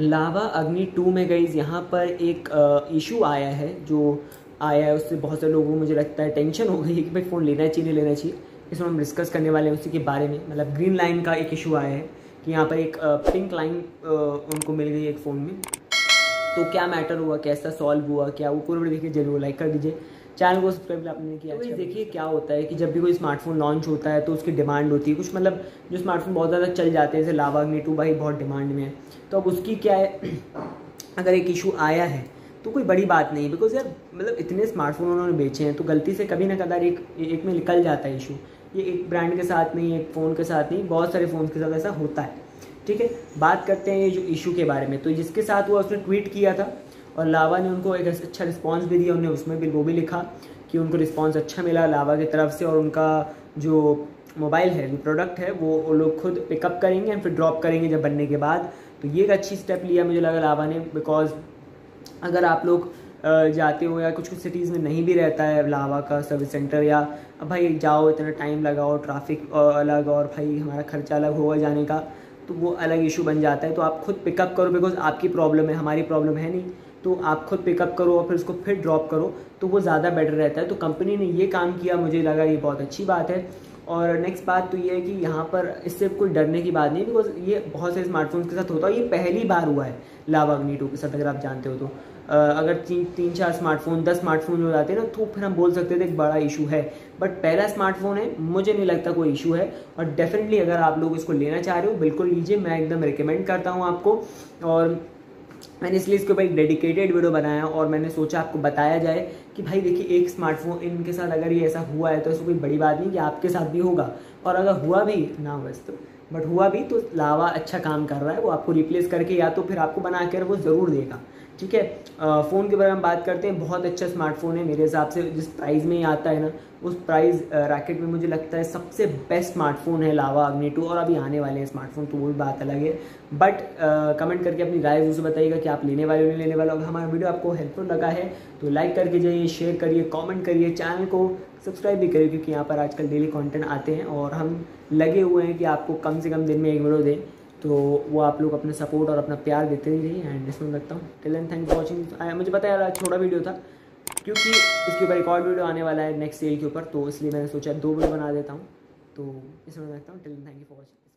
लावा अग्नि 2 में गाइस यहाँ पर एक इशू आया है, जो आया है उससे बहुत सारे लोगों को मुझे लगता है टेंशन हो गई है कि भाई फ़ोन लेना चाहिए नहीं लेना चाहिए। इसमें हम डिस्कस करने वाले हैं उसी के बारे में। मतलब ग्रीन लाइन का एक इशू आया है कि यहाँ पर एक पिंक लाइन उनको मिल गई एक फ़ोन में। तो क्या मैटर हुआ, कैसा सॉल्व हुआ, क्या वो पूरे देखिए, जरूर लाइक कर दीजिए, चैनल को सब्सक्राइब आपने किया। तो देखिए क्या होता है कि जब भी कोई स्मार्टफोन लॉन्च होता है तो उसकी डिमांड होती है कुछ, मतलब जो स्मार्टफोन बहुत ज़्यादा चल जाते हैं जैसे लावा अग्नि 2 भाई बहुत डिमांड में है। तो अब उसकी क्या है, अगर एक इशू आया है तो कोई बड़ी बात नहीं, बिकॉज यार मतलब इतने स्मार्टफोन उन्होंने बेचे हैं तो गलती से कभी ना कभी एक में निकल जाता है इशू। ये एक ब्रांड के साथ नहीं, एक फ़ोन के साथ नहीं, बहुत सारे फ़ोन के साथ ऐसा होता है। ठीक है, बात करते हैं ये जो इशू के बारे में। तो जिसके साथ हुआ उसने ट्वीट किया था और लावा ने उनको एक अच्छा रिस्पांस भी दिया। उन्हें उसमें भी वो भी लिखा कि उनको रिस्पांस अच्छा मिला लावा की तरफ से, और उनका जो मोबाइल है, जो प्रोडक्ट है, वो लोग खुद पिकअप करेंगे एंड फिर ड्रॉप करेंगे जब बनने के बाद। तो ये एक अच्छी स्टेप लिया मुझे लगा लावा ने, बिकॉज अगर आप लोग जाते हो या कुछ कुछ सिटीज़ में नहीं भी रहता है लावा का सर्विस सेंटर, या भाई जाओ इतना टाइम लगाओ, ट्रैफिक अलग और भाई हमारा खर्चा अलग होगा जाने का, तो वो अलग इशू बन जाता है। तो आप खुद पिकअप करो, बिकॉज आपकी प्रॉब्लम है, हमारी प्रॉब्लम है नहीं। तो आप खुद पिकअप करो और फिर उसको फिर ड्रॉप करो, तो वो ज़्यादा बेटर रहता है। तो कंपनी ने ये काम किया, मुझे लगा ये बहुत अच्छी बात है। और नेक्स्ट बात तो ये है कि यहाँ पर इससे कोई डरने की बात नहीं, बिकॉज ये बहुत सारे स्मार्टफोन्स के साथ होता है। ये पहली बार हुआ है लावा अग्नि 2 के साथ, अगर आप जानते हो तो। अगर तीन चार स्मार्टफोन 10 स्मार्टफोन हो जाते हैं ना, तो फिर हम बोल सकते थे एक बड़ा इशू है, बट पहला स्मार्टफोन है, मुझे नहीं लगता कोई इशू है। और डेफिनेटली अगर आप लोग इसको लेना चाह रहे हो बिल्कुल लीजिए, मैं एकदम रिकमेंड करता हूँ आपको। और मैंने इसलिए इसके ऊपर एक डेडिकेटेड वीडियो बनाया और मैंने सोचा आपको बताया जाए कि भाई देखिए एक स्मार्टफोन इनके साथ अगर ये ऐसा हुआ है तो इसको कोई बड़ी बात नहीं कि आपके साथ भी होगा, और अगर हुआ भी ना हो तो, बट हुआ भी तो लावा अच्छा काम कर रहा है। वो आपको रिप्लेस करके या तो फिर आपको बना कर वो ज़रूर देगा। ठीक है, फ़ोन के बारे में बात करते हैं। बहुत अच्छा स्मार्टफोन है मेरे हिसाब से, जिस प्राइस में ही आता है ना उस प्राइस रैकेट में मुझे लगता है सबसे बेस्ट स्मार्टफोन है लावा अग्नि 2। और अभी आने वाले हैं स्मार्टफोन तो वो भी बात अलग है, बट कमेंट करके अपनी राय जरूर बताइएगा कि आप लेने वाले हो नहीं लेने वाले। अगर हमारा वीडियो आपको हेल्पफुल लगा है तो लाइक करके जाइए, शेयर करिए, कॉमेंट करिए, चैनल को सब्सक्राइब भी करिए, क्योंकि यहाँ पर आजकल डेली कॉन्टेंट आते हैं और हम लगे हुए हैं कि आपको कम से कम दिन में एक वीडियो दें। तो वो आप लोग अपना सपोर्ट और अपना प्यार देते ही रहिए एंड इसमें लगता हूँ। Till then thank for watching. मुझे पता है यार छोटा वीडियो था, क्योंकि इसके ऊपर एक और वीडियो आने वाला है नेक्स्ट सेल के ऊपर, तो इसलिए मैंने सोचा 2 वीडियो बना देता हूँ। तो इसमें लगता हूँ। Till then thank you for watching.